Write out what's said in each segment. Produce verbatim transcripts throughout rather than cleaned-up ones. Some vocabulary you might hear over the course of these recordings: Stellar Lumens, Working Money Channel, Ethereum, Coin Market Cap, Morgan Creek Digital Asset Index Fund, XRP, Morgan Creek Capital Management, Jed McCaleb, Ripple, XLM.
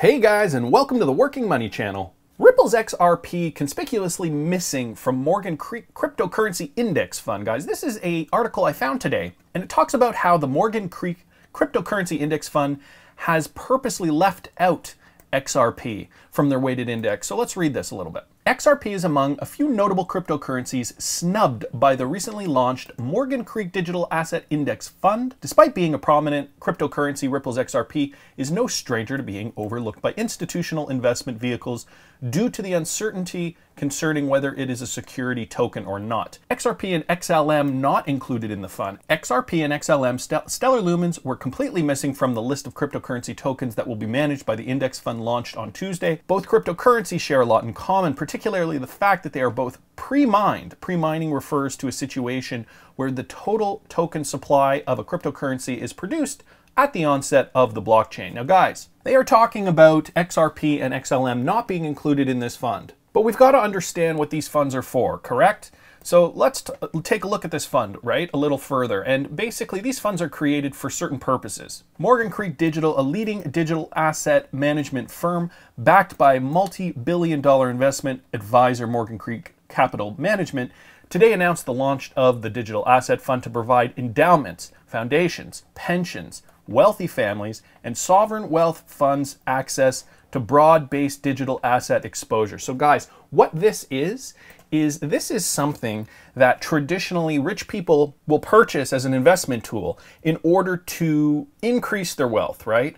Hey guys, and welcome to the Working Money Channel. Ripple's X R P conspicuously missing from Morgan Creek Cryptocurrency Index Fund. Guys, this is an article I found today, and it talks about how the Morgan Creek Cryptocurrency Index Fund has purposely left out X R P from their weighted index. So let's read this a little bit. X R P is among a few notable cryptocurrencies snubbed by the recently launched Morgan Creek Digital Asset Index Fund. Despite being a prominent cryptocurrency, Ripple's X R P is no stranger to being overlooked by institutional investment vehicles due to the uncertainty concerning whether it is a security token or not. X R P and X L M not included in the fund. X R P and X L M st- Stellar Lumens were completely missing from the list of cryptocurrency tokens that will be managed by the index fund launched on Tuesday. Both cryptocurrencies share a lot in common, particularly the fact that they are both pre-mined. Pre-mining refers to a situation where the total token supply of a cryptocurrency is produced at the onset of the blockchain. Now guys, they are talking about X R P and X L M not being included in this fund. But we've got to understand what these funds are for, correct? So let's t take a look at this fund, right, a little further. And basically, these funds are created for certain purposes. Morgan Creek Digital, a leading digital asset management firm backed by multi-billion dollar investment advisor Morgan Creek Capital Management, today announced the launch of the Digital Asset Fund to provide endowments, foundations, pensions, wealthy families, and sovereign wealth funds access to broad-based digital asset exposure. So guys, what this is, is this is something that traditionally rich people will purchase as an investment tool in order to increase their wealth, right?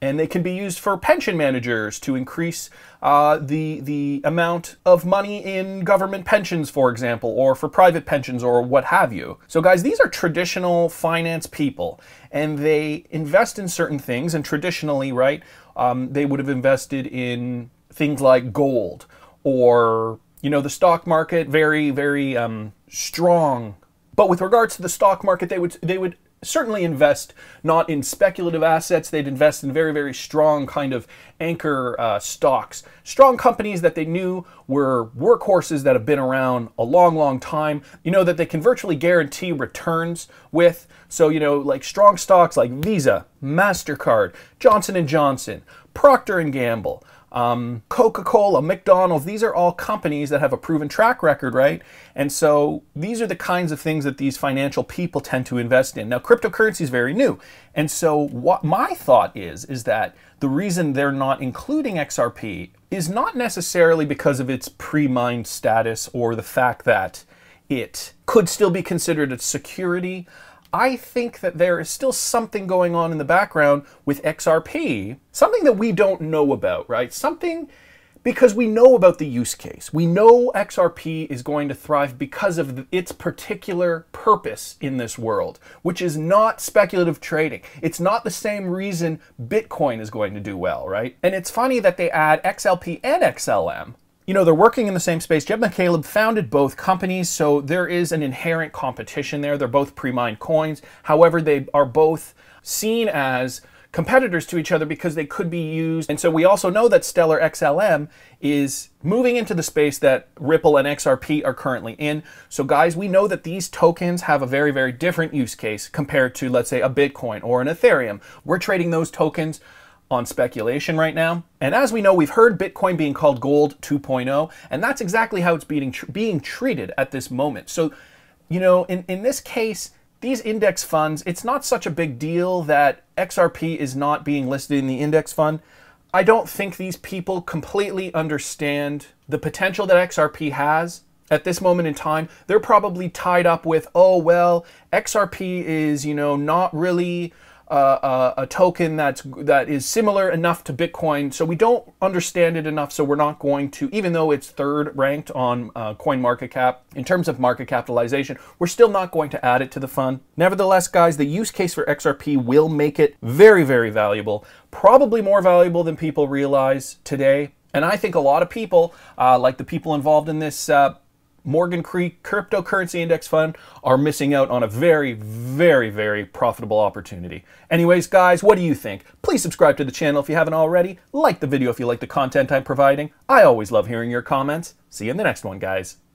And they can be used for pension managers to increase uh, the, the amount of money in government pensions, for example, or for private pensions or what have you. So guys, these are traditional finance people, and they invest in certain things, and traditionally, right, um, they would have invested in things like gold or, you know, the stock market, very, very um, strong. But with regards to the stock market, they would, they would certainly invest not in speculative assets. They'd invest in very, very strong kind of anchor uh, stocks, strong companies that they knew were workhorses that have been around a long, long time, you know, that they can virtually guarantee returns with. So, you know, like strong stocks like Visa, MasterCard, Johnson and Johnson, Procter and Gamble, um, Coca-Cola, McDonald's. These are all companies that have a proven track record, right? And so these are the kinds of things that these financial people tend to invest in. Now, cryptocurrency is very new. And so what my thought is, is that the reason they're not including X R P is not necessarily because of its pre-mined status or the fact that it could still be considered a security. I think that there is still something going on in the background with X R P, something that we don't know about, right? Something, because we know about the use case. We know X R P is going to thrive because of its particular purpose in this world, which is not speculative trading. It's not the same reason Bitcoin is going to do well, right? And it's funny that they add X L P and X L M. You know, they're working in the same space. Jed McCaleb founded both companies, so there is an inherent competition there. They're both pre-mined coins. However, they are both seen as competitors to each other because they could be used. And so we also know that Stellar X L M is moving into the space that Ripple and X R P are currently in. So guys, we know that these tokens have a very, very different use case compared to, let's say, a Bitcoin or an Ethereum. We're trading those tokens on speculation right now. And as we know, we've heard Bitcoin being called gold two point oh, and that's exactly how it's being, tr being treated at this moment. So, you know, in, in this case, these index funds, it's not such a big deal that X R P is not being listed in the index fund. I don't think these people completely understand the potential that X R P has. At this moment in time, they're probably tied up with, oh, well, X R P is, you know, not really Uh, a, a token that's that is similar enough to Bitcoin, so we don't understand it enough, so we're not going to, even though it's third ranked on uh, Coin Market Cap in terms of market capitalization, we're still not going to add it to the fund. Nevertheless, guys, the use case for X R P will make it very, very valuable, probably more valuable than people realize today. And I think a lot of people, uh, like the people involved in this uh, Morgan Creek Cryptocurrency Index Fund, are missing out on a very, very, very profitable opportunity. Anyways, guys, what do you think? Please subscribe to the channel if you haven't already. Like the video if you like the content I'm providing. I always love hearing your comments. See you in the next one, guys.